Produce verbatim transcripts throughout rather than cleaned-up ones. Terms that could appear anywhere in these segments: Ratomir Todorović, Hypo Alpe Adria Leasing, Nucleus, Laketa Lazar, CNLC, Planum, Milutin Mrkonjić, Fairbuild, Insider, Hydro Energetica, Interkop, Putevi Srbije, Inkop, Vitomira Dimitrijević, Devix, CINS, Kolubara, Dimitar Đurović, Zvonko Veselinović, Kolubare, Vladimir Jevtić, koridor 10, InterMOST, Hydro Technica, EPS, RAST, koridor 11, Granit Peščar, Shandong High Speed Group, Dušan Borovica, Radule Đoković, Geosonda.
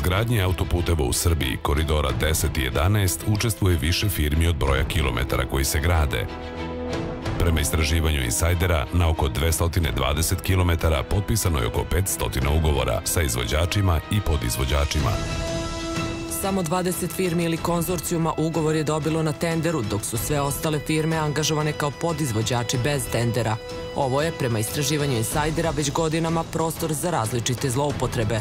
izgradnje autoputeva u Srbiji, koridora deset i jedanaest, učestvuje više firmi od broja kilometara koji se grade. Prema istraživanju Insidera, na oko dvesta dvadeset kilometara potpisano je oko petsto ugovora sa izvođačima i podizvođačima. Samo dvadeset firmi ili konzorcijuma ugovor je dobilo na tenderu, dok su sve ostale firme angažovane kao podizvođači bez tendera. Ovo je, prema istraživanju Insajdera, već godinama prostor za različite zloupotrebe.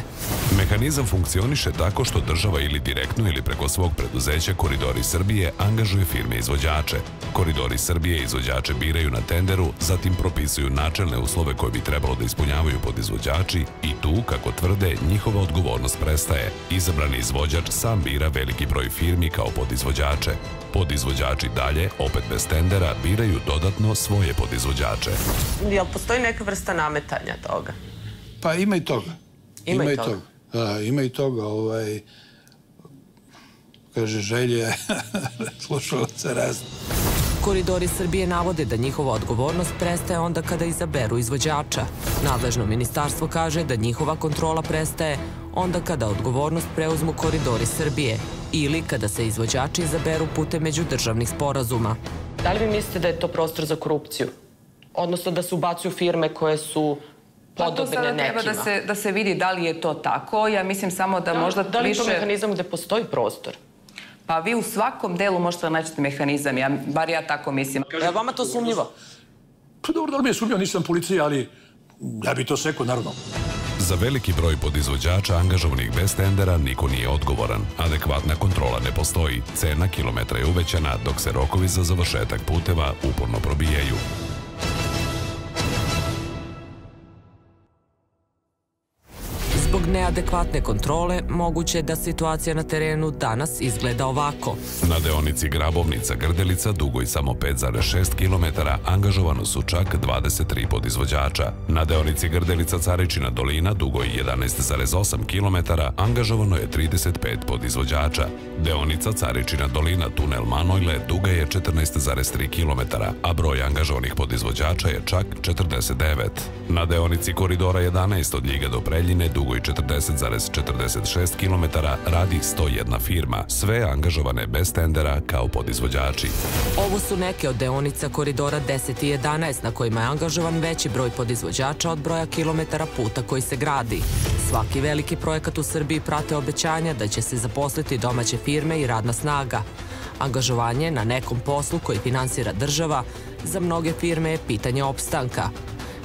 Mehanizam funkcioniše tako što država ili direktno ili preko svog preduzeća Koridori Srbije angažuje firme izvođače. Koridori Srbije izvođače biraju na tenderu, zatim propisuju načelne uslove koje bi trebalo da ispunjavaju podizvođači i tu, kako tvrde, njihova odgovornost prestaje. Izabrani izvođač sam bira veliki broj firmi kao podizvođače. Podizvođači dalje, opet bez tendera, biraju dodatno svoje podizvođače. Jel postoji neka vrsta nametanja toga? Pa ima i toga. Ima i toga? Da, ima i toga. Kaže, želje slušalaca razne. Koridori Srbije navode da njihova odgovornost prestaje onda kada izaberu izvođača. Nadležno ministarstvo kaže da njihova kontrola prestaje onda kada odgovornost preuzmu Koridori Srbije ili kada se izvođači izaberu putem međudržavnih sporazuma. Da li vi mislite da je to prostor za korupciju? Odnosno da se ubacuju firme koje su podobne nekima? Pa to sada treba da se vidi da li je to tako. Ja mislim samo da možda više... Da li je to mehanizam gde postoji prostor? Pa vi u svakom delu možete da nađete mehanizam, bar ja tako mislim. Je vama to sumnjivo? Pa dobro, da li mi je sumnjivo, nisam policija, ali ja bi to sekao, naravno. Za veliki broj podizvođača angažovanih bez tendera niko nije odgovoran. Adekvatna kontrola ne postoji. Cena kilometra je uvećana, dok se rokovi za završetak puteva uporno probijaju. Zbog neadekvatne kontrole moguće je da situacija na terenu danas izgleda ovako. Na deonici Grabovnica-Grdelica, dugoj samo pet zarez šest kilometara, angažovano su čak dvadeset tri podizvođača. Na deonici Grdelica-Caričina dolina, dugoj jedanaest zarez osam kilometara, angažovano je trideset pet podizvođača. Deonica Caričina dolina, tunel Manojle, duga je četrnaest zarez tri kilometara, a broj angažovanih podizvođača je čak četrdeset devet. Na deonici koridora jedanaest od Ljiga do Preljine, dugoj četrdeset zarez četrdeset šest km radi sto jedna firma, sve angažovane bez tendera kao podizvođači. Ovo su neke od deonica koridora deset i jedanaest na kojima je angažovan veći broj podizvođača od broja kilometara puta koji se gradi. Svaki veliki projekat u Srbiji prate obećanja da će se zaposliti domaće firme i radna snaga. Angažovanje na nekom poslu koji finansira država za mnoge firme je pitanje opstanka.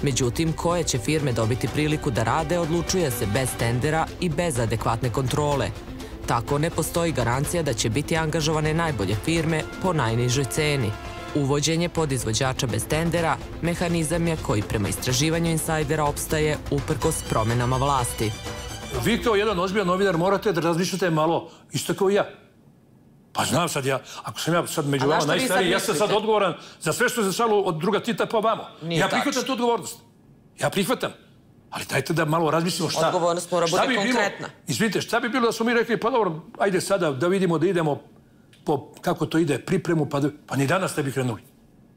Međutim, koje će firme dobiti priliku da rade, odlučuje se bez tendera i bez adekvatne kontrole. Tako ne postoji garancija da će biti angažovane najbolje firme po najnižoj ceni. Uvođenje podizvođača bez tendera mehanizam je koji prema istraživanju Insajdera opstaje uprkos promenama vlasti. Vi kao jedan ozbiljan novinar morate da razmišljate malo, isto kao i ja. Pa znam sad ja, ako sam ja sad među vama najstariji, ja sam sad odgovoran za sve što je zašalo od druga Tita pa vamo. Ja prihvatam tu odgovornost. Ja prihvatam. Ali dajte da malo razmislimo šta... Odgovornost mora bude konkretna. Izvinite, šta bi bilo da smo mi rekli, pa dobro, ajde sada da vidimo da idemo po kako to ide, pripremu, pa ni danas ne bi krenuli.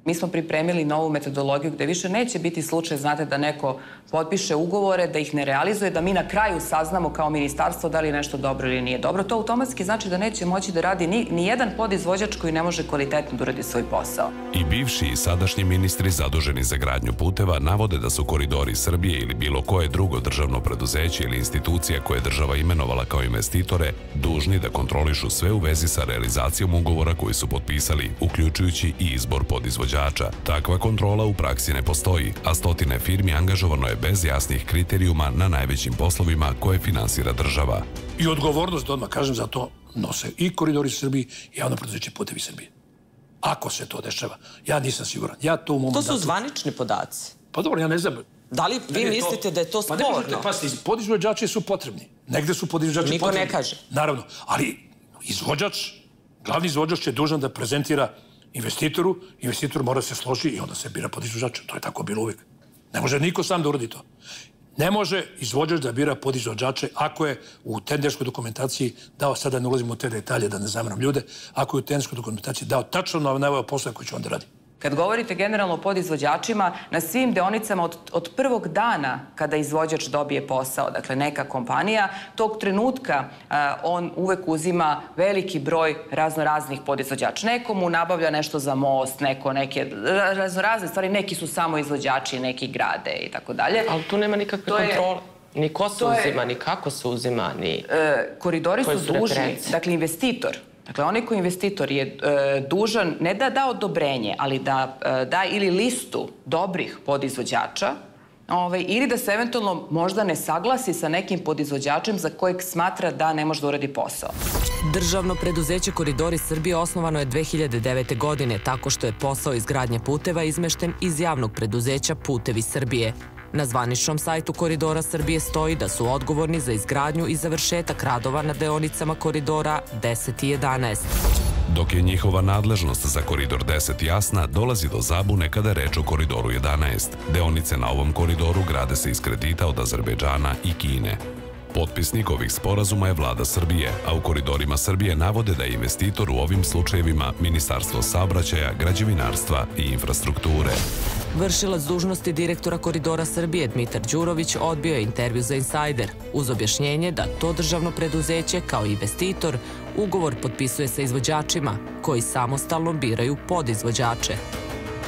Mi smo pripremili novu metodologiju gde više neće biti slučaj, znate, da neko potpiše ugovore, da ih ne realizuje, da mi na kraju saznamo kao ministarstvo da li je nešto dobro ili nije dobro. To automatski znači da neće moći da radi ni jedan podizvođač koji ne može kvalitetno da uradi svoj posao. I bivši i sadašnji ministri zaduženi za gradnju puteva navode da su Koridori Srbije ili bilo koje drugo državno preduzeće ili institucija koje je država imenovala kao investitore dužni da kontrolišu sve u vezi sa realizacijom ugovora koji su potpisali, uključujući i izbor podizvođača. Takva kontrola u praksi ne postoji, a stotine firmi angažovano je bez jasnih kriterijuma na najvećim poslovima koje finansira država. I odgovornost, da odmah kažem, za to nose i Koridori Srbije i javno preduzeće Putevi Srbije. Ako se to dešava, ja nisam siguran. To su zvanični podaci. Pa dobro, ja ne znam. Da li vi mislite da je to sporno? Pa ne možete, pasti, podizvođači su potrebni. Negde su podizvođači potrebni. Niko ne kaže. Naravno, ali izvođač, glavni izvođač je dužan da prezentira investitoru, investitor mora se složi i onda se bira podizvođač. To je tako bilo uvijek. Ne može niko sam da uradi to. Ne može izvođač da bira podizvođače ako je u tenderskoj dokumentaciji dao, sada ne ulazimo u te detalje da ne zamaram ljude, ako je u tenderskoj dokumentaciji dao tačno naveo posla koji će onda raditi. Kad govorite generalno o podizvođačima, na svim deonicama od, od prvog dana kada izvođač dobije posao, dakle neka kompanija, tog trenutka a, on uvek uzima veliki broj raznoraznih podizvođača. Neko mu nabavlja nešto za most, neko neke raznorazne stvari, neki su samo izvođači, neki grade i tako dalje. Ali tu nema nikakve kontrole. Ni ko se uzima, ni kako se uzima, ni... Koridori su dužni, dakle investitor. Dakle, onaj koji investitor je dužan ne da da odobrenje, ali da da ili listu dobrih podizvođača, ili da se eventualno možda ne saglasi sa nekim podizvođačem za kojeg smatra da ne može da uradi posao. Državno preduzeće Koridori Srbije osnovano je dve hiljade devete. godine, tako što je posao izgradnje puteva izmešten iz javnog preduzeća Putevi Srbije. Na zvaničnom sajtu Koridora Srbije stoji da su odgovorni za izgradnju i završetak radova na deonicama koridora deset i jedanaest. Dok je njihova nadležnost za koridor deset jasna, dolazi do zabune kada je reč o koridoru jedanaest. Deonice na ovom koridoru grade se iz kredita od Azerbejdžana i Kine. Potpisnik ovih sporazuma je vlada Srbije, a u koridorima Srbije navode da je investitor u ovim slučajevima Ministarstvo saobraćaja, građevinarstva i infrastrukture. Vršilac dužnosti direktora Koridora Srbije Dimitar Đurović odbio je intervju za Insider, uz objašnjenje da to državno preduzeće, kao i investitor, ugovor potpisuje sa izvođačima, koji samostalno biraju podizvođače.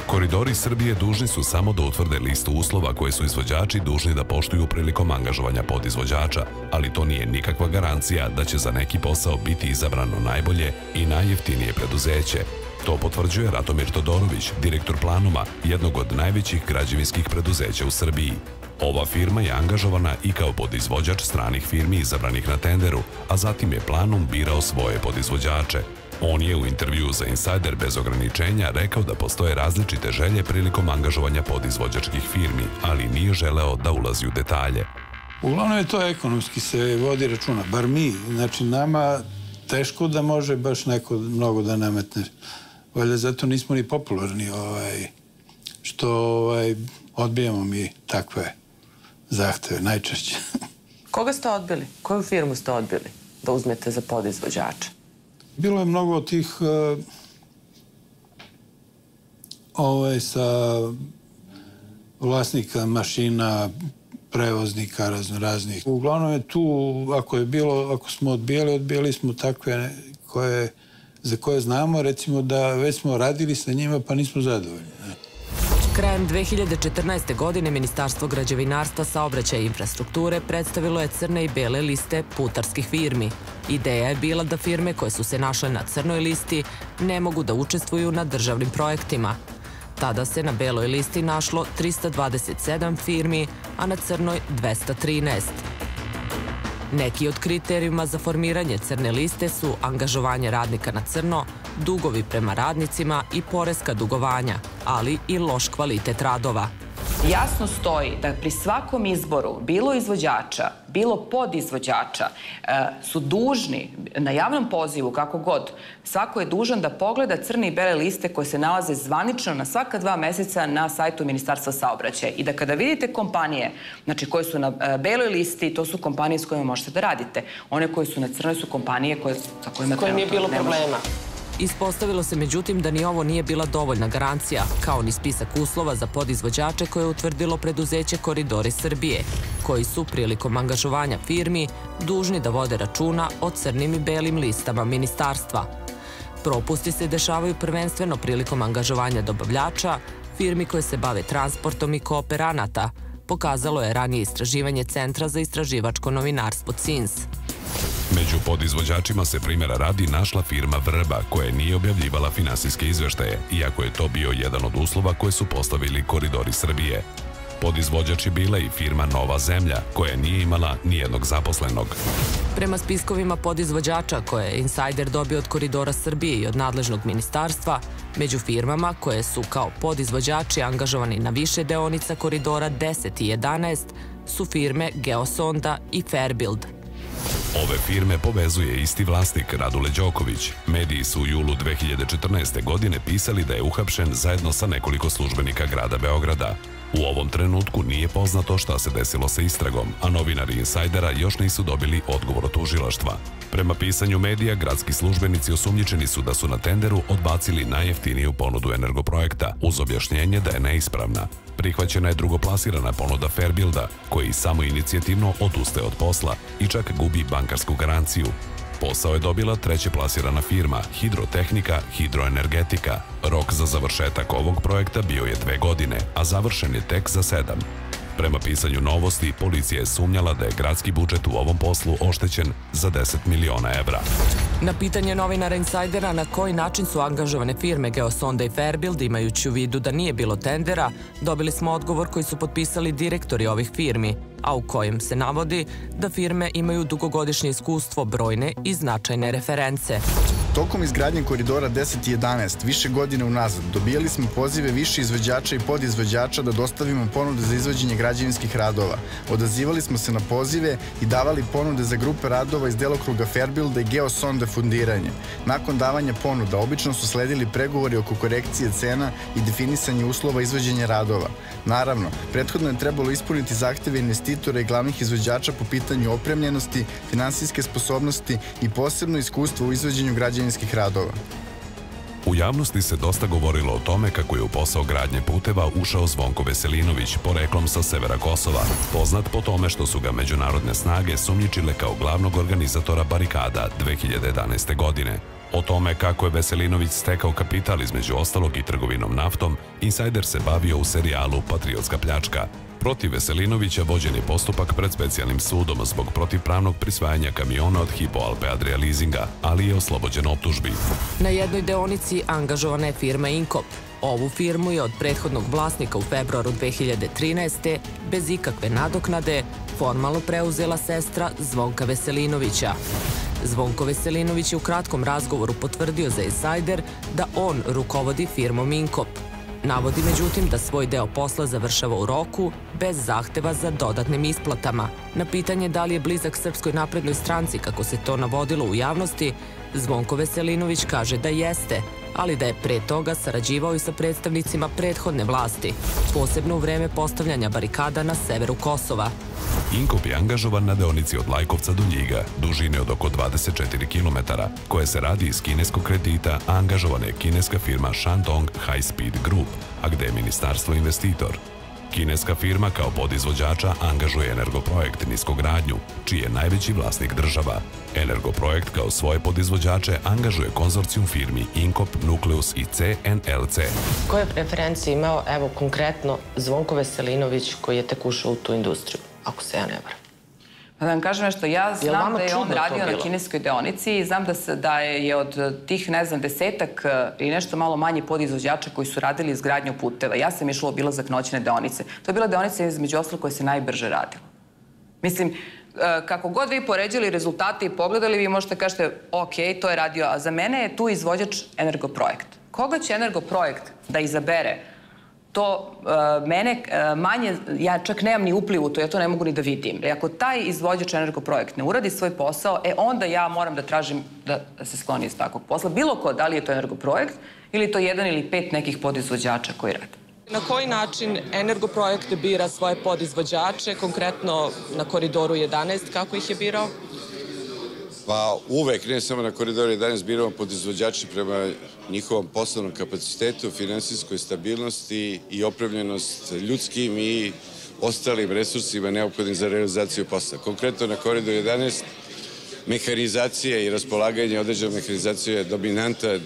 Koridori Srbije dužni su samo da utvrde listu uslova koje su izvođači dužni da poštuju prilikom angažovanja podizvođača, ali to nije nikakva garancija da će za neki posao biti izabrano najbolje i najjeftinije preduzeće. To potvrđuje Ratomir Todorović, direktor Planuma, jednog od najvećih građevinskih preduzeća u Srbiji. Ova firma je angažovana i kao podizvođač stranih firmi izabranih na tenderu, a zatim je Planum birao svoje podizvođače. On je u intervju za Insider bez ograničenja rekao da postoje različite želje prilikom angažovanja podizvođačkih firmi, ali nije želeo da ulazi u detalje. Uglavnom je to ekonomski se vodi računa, bar mi. Znači nama teško da može baš neko mnogo da nametne. Valjda zato nismo ni popularni što odbijamo mi takve zahteve, najčešće. Koga ste odbili? Koju firmu ste odbili da uzmete za podizvođača? Bilo je mnogo od tih vlasnika mašina, prevoznika raznoraznih. Uglavnom je tu, ako smo odbijali, odbijali smo takve za koje znamo, recimo da već smo radili sa njima pa nismo zadovoljni. Krajem dve hiljade četrnaeste. godine Ministarstvo građevinarstva, saobraćaja i infrastrukture predstavilo je crne i bele liste putarskih firmi. Ideja je bila da firme koje su se našle na crnoj listi ne mogu da učestvuju na državnim projektima. Tada se na beloj listi našlo trista dvadeset sedam firmi, a na crnoj dvesta trinaest. Neki od kriterijuma za formiranje crne liste su angažovanje radnika na crno, dugovi prema radnicima i poreska dugovanja, ali i loš kvalitet radova. Jasno stoji da pri svakom izboru, bilo izvođača, bilo podizvođača, su dužni na javnom pozivu, kako god, svako je dužan da pogleda crne i bele liste koje se nalaze zvanično na svaka dva meseca na sajtu Ministarstva saobraćaja. I da kada vidite kompanije, znači koje su na beloj listi, to su kompanije s kojima možete da radite. One koje su na crnoj su kompanije sa kojima trenutno nema problema. Ispostavilo se, međutim, da ni ovo nije bila dovoljna garancija, kao ni spisak uslova za podizvođače koje je utvrdilo preduzeće Koridori Srbije, koji su prilikom angažovanja firmi dužni da vode računa o crnim i belim listama ministarstva. Propusti se dešavaju prvenstveno prilikom angažovanja dobavljača, firmi koje se bave transportom i kooperanata, pokazalo je ranije istraživanje Centra za istraživačko novinarstvo C I N S. Među podizvođačima se primjera radi našla firma Vrba, koja nije objavljivala finansijske izveštaje, iako je to bio jedan od uslova koje su postavili Koridori Srbije. Podizvođač je bila i firma Nova Zemlja, koja nije imala nijednog zaposlenog. Prema spiskovima podizvođača koje je Insider dobio od Koridora Srbije i od nadležnog ministarstva, među firmama koje su kao podizvođači angažovani na više deonica koridora deset i jedanaest su firme Geosonda i Fairbuild. Ove firme povezuje isti vlasnik, Radule Đoković. Mediji su u julu dve hiljade četrnaeste. godine pisali da je uhapšen zajedno sa nekoliko službenika grada Beograda. U ovom trenutku nije poznato šta se desilo sa istragom, a novinari Insajdera još nisu dobili odgovor od tužilaštva. Prema pisanju medija, gradski službenici osumnjičeni su da su na tenderu odbacili najjeftiniju ponudu Energoprojekta, uz objašnjenje da je neispravna. Prihvaćena je drugoplasirana ponuda Fairbuilda, koji samoinicijativno odustaje od posla i čak gubi bankarsku garanciju. Posao je dobila treće plasirana firma, Hydro Technica, Hydro Energetica. Rok za završetak ovog projekta bio je dve godine, a završen je tek za sedam. Prema pisanju novosti, policija je sumnjala da je gradski budžet u ovom poslu oštećen za deset miliona evra. Na pitanje novinara Insajdera na koji način su angažovane firme Geosonda i Fairbuild, imajući u vidu da nije bilo tendera, dobili smo odgovor koji su potpisali direktori ovih firmi, a u kojem se navodi da firme imaju dugogodišnje iskustvo, brojne i značajne reference. Tokom izgradnje koridora deset i jedanaest, više godine unazad, dobijali smo pozive više izvođača i podizvođača da dostavimo ponude za izvođenje građevinskih radova. Odazivali smo se na pozive i davali ponude za grupe radova iz delokruga Fairbuilda i Geosonde fundiranje. Nakon davanja ponuda, obično su sledili pregovori oko korekcije cena i definisanje uslova izvođenja radova. Naravno, prethodno je trebalo ispuniti zahteve investitora i glavnih izvođača po pitanju opremljenosti, finansijske sposobnosti i posebno iskustvo u izvođenju građevinskih radova. U javnosti se dosta govorilo o tome kako je u posao gradnje puteva ušao Zvonko Veselinović, poreklom sa severa Kosova, poznat po tome što su ga međunarodne snage sumnjičile kao glavnog organizatora barikada dve hiljade jedanaeste. godine. O tome kako je Veselinović stekao kapital, između ostalog i trgovinom naftom, Insider se bavio u serijalu Patriotska pljačka. Protiv Veselinovića vođen je postupak pred specijalnim sudom zbog protivpravnog prisvajanja kamiona od Hypo Alpe Adria Leasinga, ali je oslobođen optužbi. Na jednoj deonici angažovana je firma Inkop. Ovu firmu je od prethodnog vlasnika u februaru dve hiljade trinaeste. bez ikakve nadoknade formalno preuzela sestra Zvonka Veselinovića. Zvonko Veselinović je u kratkom razgovoru potvrdio za Insider da on rukovodi firmom Inkop. Navodi međutim da svoj deo posla završava u roku, bez zahteva za dodatnim isplatama. Na pitanje da li je blizak Srpskoj naprednoj stranci, kako se to navodilo u javnosti, Zvonko Veselinović kaže da jeste, ali da je pre toga sarađivao i sa predstavnicima prethodne vlasti, posebno u vreme postavljanja barikada na severu Kosova. Inkop je angažovan na deonici od Lajkovca do Ljiga, dužine od oko dvadeset četiri kilometra, koje se radi iz kineskog kredita, a angažovana je kineska firma Shandong High Speed Group, a gde je ministarstvo investitor. Kineska firma kao podizvođača angažuje Energoprojekt Niskogradnju, čiji je najveći vlasnik država. Energoprojekt kao svoje podizvođače angažuje konzorcijum firmi Inkop, Nucleus i C N L C. Koje preferencije imao, evo, konkretno Zvonko Veselinović, koji je tek ušao u tu industriju, ako se ja ne varam? Da vam kažem nešto, ja znam da je on radio na kineskoj deonici i znam da je od tih, ne znam, desetak ili nešto malo manje podizvođača koji su radili izgradnju puteva. Ja sam išla u obilazak noćne deonice. To je bila deonica između ostalog koja se najbrže radila. Mislim, kako god vi poređali rezultate i pogledali, vi možete kažete, ok, to je radio, a za mene je tu izvođač Energoprojekt. Koga će Energoprojekt da izabere? To mene manje, ja čak nemam ni uplivu, to ja to ne mogu ni da vidim. Ako taj izvođač Energoprojekt ne uradi svoj posao, e onda ja moram da tražim da se skloni iz takvog posla. Bilo ko, da li je to Energoprojekt ili to jedan ili pet nekih podizvođača koji rade. Na koji način Energoprojekt bira svoje podizvođače, konkretno na koridoru jedanaest, kako ih je birao? Pa uvek, ne samo na koridoru jedanaest, biramo podizvođače prema njihovom poslovnom kapacitetu, finansijskoj stabilnosti i opremljenost ljudskim i ostalim resursima neophodnim za realizaciju posla. Konkretno na koridoru jedanaest, mehanizacija i raspolaganje određenom mehanizacijom je dominantan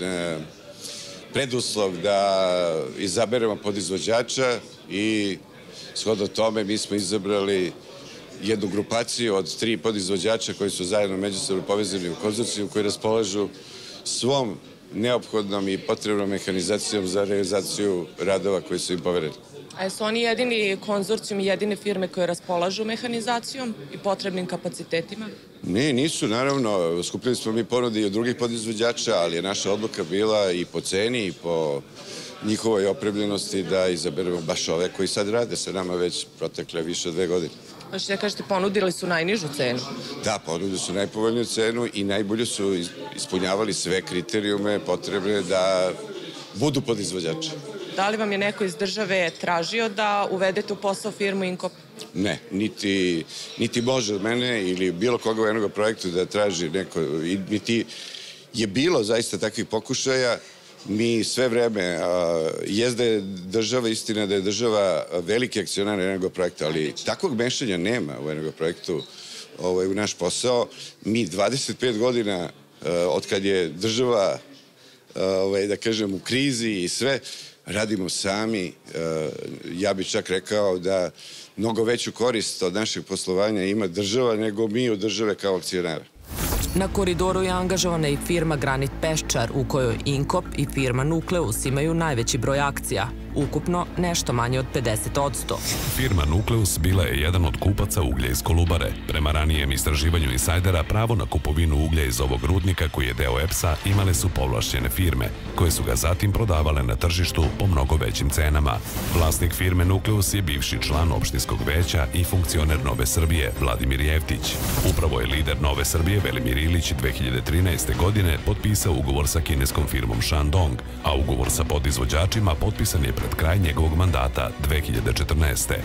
preduslov da izaberemo podizvođača i shodno tome mi smo izabrali jednu grupaciju od tri podizvođača koji su zajedno međusobno povezani u konzorciju, koji raspolažu svom neophodnom i potrebnom mehanizacijom za realizaciju radova koji su im povereni. A su oni jedini konzorcijum i jedine firme koje raspolažu mehanizacijom i potrebnim kapacitetima? Ne, nisu, naravno. Skupili smo mi ponude i od drugih podizvođača, ali je naša odluka bila i po ceni i po njihovoj opremljenosti da izaberemo baš ove koji sad rade sa nama već protekle više dve godine. Možete da kažete, ponudili su najnižu cenu? Da, ponudili su najpovoljniju cenu i najbolje su ispunjavali sve kriterijume potrebne da budu podizvođači. Da li vam je neko iz države tražio da uvedete u posao firmu Inkop? Ne, niti može od mene ili bilo koga u Energoprojektu da traži neko, niti je bilo zaista takvih pokušaja. Mi sve vreme, jest da je država, istina da je država veliki akcionar Energoprojekta, ali takvog mešanja nema u Energoprojektu, u naš posao. Mi dvadeset pet godina, od kad je država, da kažem, u krizi i sve, radimo sami. Ja bih čak rekao da mnogo veću korist od našeg poslovanja ima država nego mi od države kao akcionara. Na Koridoru je angažovana i firma Granit Peščar, u kojoj Inkop i firma Nucleus imaju najveći broj akcija, ukupno nešto manje od pedeset odsto. Firma Nucleus bila je jedan od kupaca uglja iz Kolubare. Prema ranijem istraživanju Insidera, pravo na kupovinu uglja iz ovog rudnika koji je deo E P S-a imale su povlašćene firme, koje su ga zatim prodavale na tržištu po mnogo većim cenama. Vlasnik firme Nucleus je bivši član opštinskog veća i funkcioner Nove Srbije, Vladimir Jevtić. Upravo je lider Nove Srbije, Velimir Ilić, dve hiljade trinaeste godine potpisao ugovor sa kineskom firmom Shandong, a ugovor sa podizvođačima potpisan je pred kraj njegovog mandata dve hiljade četrnaeste.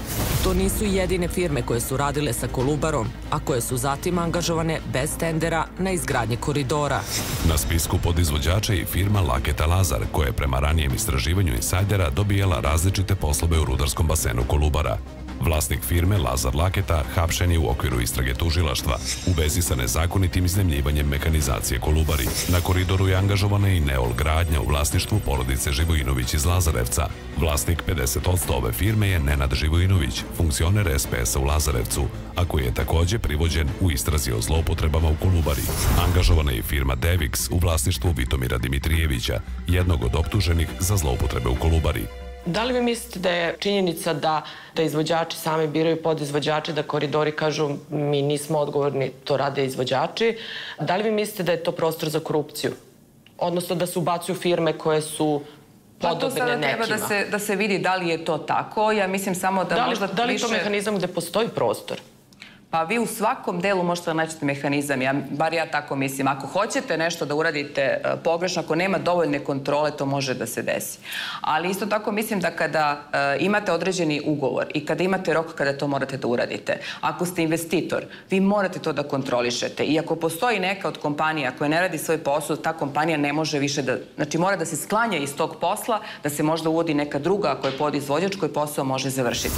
To nisu jedine firme koje su radile sa Kolubarom, a koje su zatim angažovane bez tendera na izgradnje koridora. Na spisku podizvođača je firma Laketa Lazar, koja je prema ranijem istraživanju Insajdera dobijala različite poslove u rudarskom basenu Kolubara. Vlasnik firme Lazar Laketa hapšen je u okviru istrage tužilaštva u vezi sa nezakonitim iznajmljivanjem mehanizacije Kolubari. Na Koridoru je angažovana i N L Gradnja u vlasništvu porodice Živojinović iz Lazarevca. Vlasnik pedeset odsto ove firme je Nenad Živojinović, funkcioner E P S-a u Lazarevcu, a koji je takođe privođen u istrazi o zloupotrebama u Kolubari. Angažovana je firma Devix u vlasništvu Vitomira Dimitrijevića, jednog od optuženih za zloupotrebe u Kolubari. Da li vi mislite da je činjenica da izvođači sami biraju podizvođače, da koridori kažu mi nismo odgovorni, to rade izvođači? Da li vi mislite da je to prostor za korupciju? Odnosno da se ubacuju firme koje su podobne nekima? Pa to sada treba da se vidi da li je to tako. Ja mislim samo da možda više... Da li je to mehanizam gde postoji prostor? Pa vi u svakom delu možete naći mehanizam, bar ja tako mislim. Ako hoćete nešto da uradite pogrešno, ako nema dovoljne kontrole, to može da se desi. Ali isto tako mislim da kada imate određeni ugovor i kada imate rok kada to morate da uradite, ako ste investitor, vi morate to da kontrolišete. I ako postoji neka od kompanija koja ne radi svoj posao, ta kompanija ne može više da... Znači mora da se sklanja iz tog posla, da se možda uvodi neka druga koja je podizvođač, koji posao može završiti.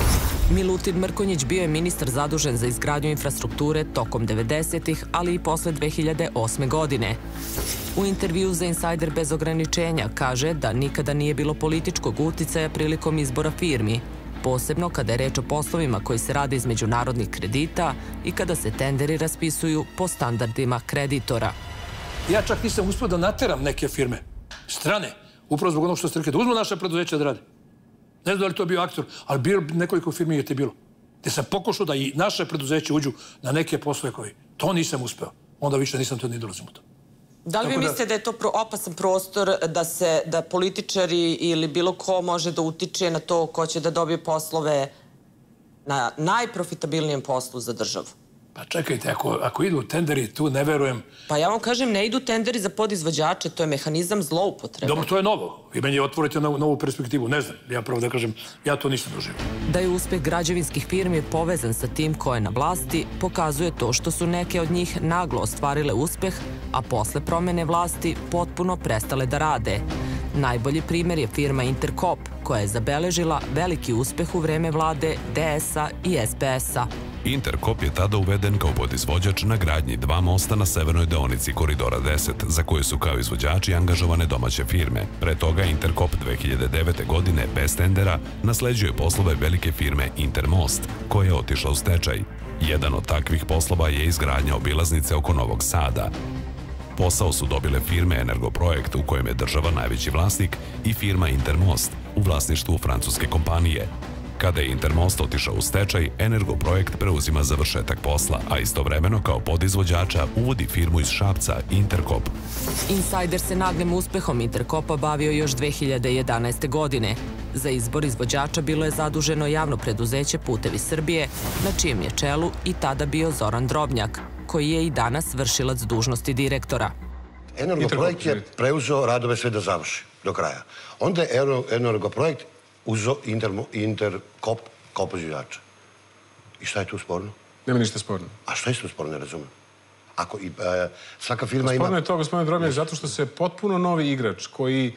Milutin Mrkonjić bio je ministar zadužen za izgradnju infrastrukture tokom devedesetih, ali i posle dve hiljade osme godine. U intervju za Insider bez ograničenja kaže da nikada nije bilo političkog uticaja prilikom izbora firmi, posebno kada je reč o poslovima koji se rade iz međunarodnih kredita i kada se tenderi raspisuju po standardima kreditora. Ja čak nisam uspeo da nateram neke firme, strane, upravo zbog onog što ste rekli, da uzmu naše preduzeće da rade. Ne znam da li to bio aktor, ali nekoliko firmi je te bilo. Gde sam pokušao da i naše preduzeće uđu na neke poslove koji... To nisam uspeo. Onda više nisam to ni dolazim u to. Da li vi mislite da je to opasan prostor da političari ili bilo ko može da utiče na to ko će da dobije poslove na najprofitabilnijem poslu za državu? Pa čekajte, ako idu tenderi, tu ne verujem... Pa ja vam kažem, ne idu tenderi za podizvođače, to je mehanizam zloupotrebe. Dobro, to je novo. Vi meni otvorite novu perspektivu. Ne znam, ja pravo da kažem, ja to nisam doživio. Da je uspeh građevinskih firmi povezan sa tim ko je na vlasti, pokazuje to što su neke od njih naglo ostvarile uspeh, a posle promene vlasti potpuno prestale da rade. Najbolji primer je firma Interkop, koja je zabeležila veliki uspeh u vreme vlade D S-a i S P S-a. Interkop je tada uveden kao podizvođač na gradnji dva mosta na severnoj deonici Koridora deset, za koju su kao izvođači angažovane domaće firme. Pre toga Interkop dve hiljade devete godine bez tendera nasleđuje poslove velike firme InterMOST, koja je otišla u stečaj. Jedan od takvih poslova je izgradnja obilaznice oko Novog Sada. Posao su dobile firme Energoprojekt, u kojem je država najveći vlasnik, i firma InterMOST u vlasništvu francuske kompanije. Kada je InterMOST otišao u stečaj, Energoprojekt preuzima završetak posla, a istovremeno kao podizvođača uvodi firmu iz Šapca, Interkop. Insider se naglim uspehom Interkopa bavio još dve hiljade jedanaeste godine. Za izbor izvođača bilo je zaduženo javno preduzeće Putevi Srbije, na čijem je čelu i tada bio Zoran Drobnjak, koji je i danas vršilac dužnosti direktora. Energoprojekt je preuzeo radove sve da završi. do kraja. Onda je Energoprojekt uzo Interkop kao proizvođača. I šta je tu sporno? Nema ništa sporno. A šta je tu sporno, ne razumem? Ako i svaka firma ima... Sporno je to, gospodine Drobnjak, zato što se potpuno novi igrač koji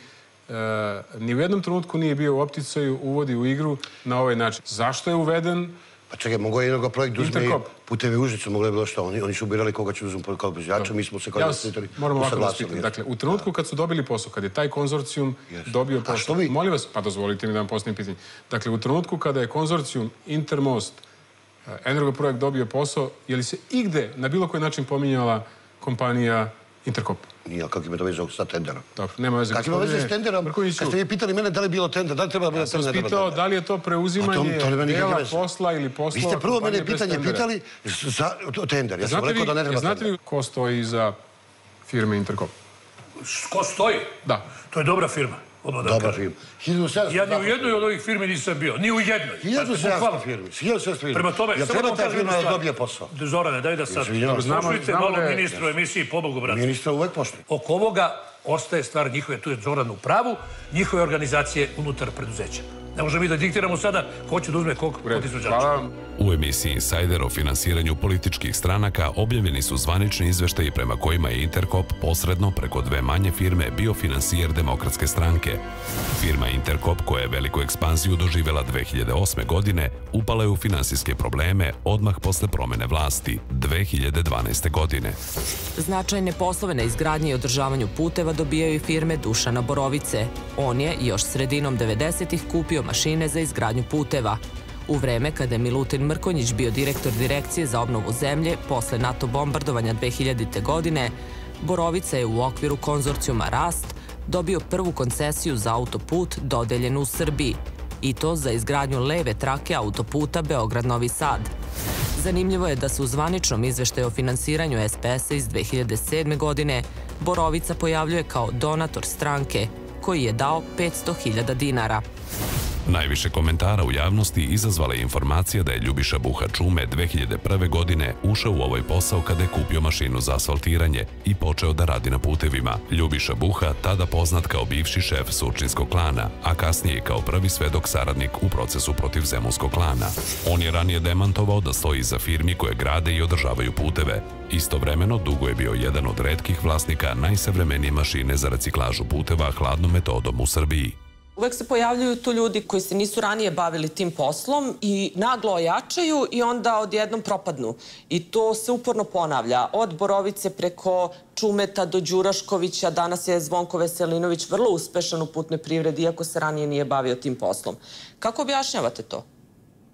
ni u jednom trenutku nije bio u opticaju uvodi u igru na ovaj način. Zašto je uveden? Pa čekaj, mogo je Energoprojekt da uzme i Putevi Užicu, moglo je bilo što. Oni su ubirali koga će da uzme kao proizvođača, mi smo se kao investitori usaglasili. Moram ovako vas pitati. Dakle, u trenutku kad su dobili posao, kad je taj konzorcijum dobio posao... Molim vas, pa dozvolite mi da vam postavim pitanje. Dakle, u trenutku kada je konzorcijum InterMOST Energoprojekt dobio posao, je li se igde na bilo koji način pominjala kompanija Interkop? Nije, kako ima to veze sa tenderom? Dobro, nema veze. Kako ima veze s tenderom? Kad ste vi pitali mene da li je bilo tender, da li treba da bilo tender? Ja sam pitao da li je to preuzimanje dela posla ili posla... Vi ste prvo mene pitanje pitali za tender. Ja sam rekao da ne treba tender. Znate li ko stoji iza firme Interkop? Ko stoji? Da. To je dobra firma. Dobra firma. Ja ni u jednoj od ovih firmi nisam bio. Ni u jednoj. hiljadu sedamsto firmi. Prema tome, samo da ta firma da dobije posao. Zorane, daj da sad. Slušajte malo ministru emisiji, pobogu, brate. Ministra uvek postoji. Oko ovoga ostaje stvar njihove, tu je Zoran u pravu, njihove organizacije unutar preduzeća. Ne možemo mi da diktiramo sada ko će da uzme kog od izvođača. U emisiji Insider o finansiranju političkih stranaka objavljeni su zvanični izveštaji prema kojima je Interkop posredno preko dve manje firme bio finansijer Demokratske stranke. Firma Interkop, koja je veliku ekspanziju doživjela dve hiljade osme. godine, upala je u finansijske probleme odmah posle promene vlasti dve hiljade dvanaeste. godine. Značajne poslove na izgradnji i održavanju puteva dobijaju i firme Dušana Borovice. On je još sredinom devedesetih kupio mašine za izgradnju puteva. U vreme kada je Milutin Mrkonjić bio direktor Direkcije za obnovu zemlje posle NATO bombardovanja dve hiljadite. godine, Borovica je u okviru konzorcijuma RAST dobio prvu koncesiju za autoput dodeljenu u Srbiji, i to za izgradnju leve trake autoputa Beograd-Novi Sad. Zanimljivo je da se u zvaničnom izveštaju o finansiranju S P S-a iz dve hiljade sedme. godine Borovica pojavljuje kao donator stranke, koji je dao petsto hiljada dinara. Najviše komentara u javnosti izazvala je informacija da je Ljubiša Buha Čume dve hiljade prve. godine ušao u ovaj posao kada je kupio mašinu za asfaltiranje i počeo da radi na putevima. Ljubiša Buha, tada poznat kao bivši šef Surčinskog klana, a kasnije kao prvi svedok saradnik u procesu protiv Zemunskog klana. On je ranije demantovao da stoji iza firmi koje grade i održavaju puteve. Istovremeno, Dugo je bio jedan od retkih vlasnika najsavremenije mašine za reciklažu puteva hladnom metodom u Srbiji. Uvek se pojavljaju tu ljudi koji se nisu ranije bavili tim poslom i naglo ojačaju i onda odjednom propadnu. I to se uporno ponavlja. Od Borovice preko Čumeta do Đuraškovića, danas je Zvonko Veselinović vrlo uspešan u putnoj privredi, iako se ranije nije bavio tim poslom. Kako objašnjavate to?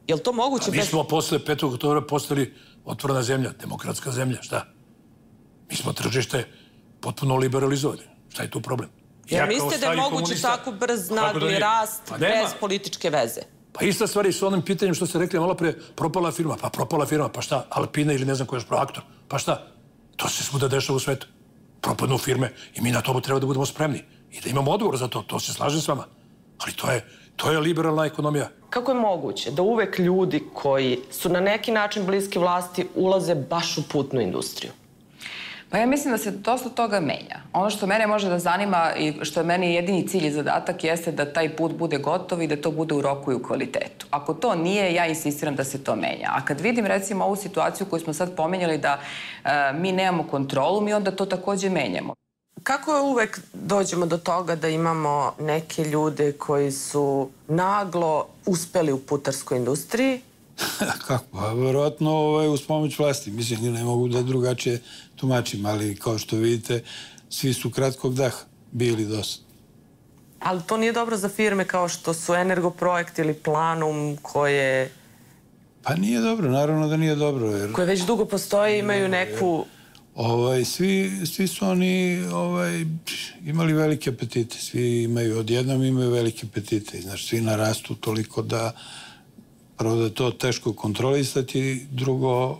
Je li to moguće? Mi smo posle petog oktobra postali otvorena zemlja, demokratska zemlja, šta? Mi smo tržište potpuno liberalizovali. Šta je tu problem? Jer mislite da je moguće tako brz nagli rast bez političke veze? Pa ista stvar je s onim pitanjem što ste rekli malo pre, propala firma, pa propala firma, pa šta, Alpina ili ne znam koji još proaktor, pa šta? To se svuda dešava u svetu. Propadnu firme i mi na tomu treba da budemo spremni i da imamo odgovor za to, to se slažem s vama. Ali to je, to je liberalna ekonomija. Kako je moguće da uvek ljudi koji su na neki način bliski vlasti ulaze baš u putnu industriju? Pa ja mislim da se dosta toga menja. Ono što mene može da zanima i što je meni jedini cilj i zadatak jeste da taj put bude gotov i da to bude u roku i u kvalitetu. Ako to nije, ja insistiram da se to menja. A kad vidim recimo ovu situaciju koju smo sad pomenjali da mi nemamo kontrolu, mi onda to takođe menjamo. Kako uvek dođemo do toga da imamo neke ljude koji su naglo uspeli u putarskoj industriji? Kako? Pa, verovatno uz pomoć vlasti. Mislim, ne mogu da drugačije tumačim, ali kao što vidite, svi su kratkog daha bili dosta. Ali to nije dobro za firme kao što su Energoprojekt ili Planum koje... Pa nije dobro, naravno da nije dobro. Jer... Koje već dugo postoje, imaju neku... Ovaj, svi, svi su oni ovaj, imali velike apetite. Svi imaju, odjednom imaju velike apetite. Znači, svi narastu toliko da... Prvo da je to teško kontrolisati, drugo,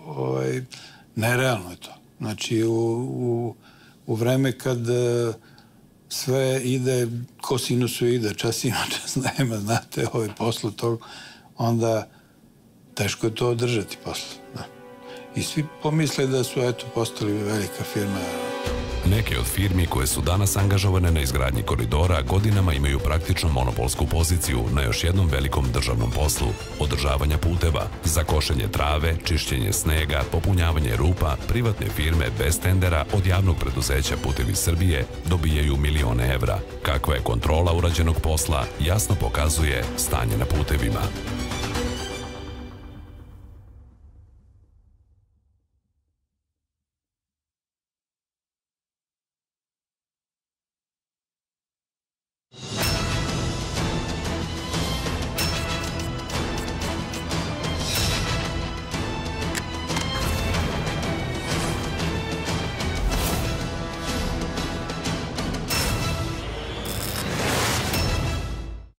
nerealno je to. Znači, u vreme kad sve ide, ko sinusu ide, čas ima, čas nema, znate, poslu toga, onda teško je to održati poslu. I svi pomisle da su, eto, postali velika firma. Neke od firmi koje su danas angažovane na izgradnji koridora godinama imaju praktično monopolsku poziciju na još jednom velikom državnom poslu – održavanja puteva. Za košenje trave, čišćenje snega, popunjavanje rupa, privatne firme bez tendera od javnog preduzeća Putevi Srbije dobijaju milione evra. Kakva je kontrola urađenog posla jasno pokazuje stanje na putevima.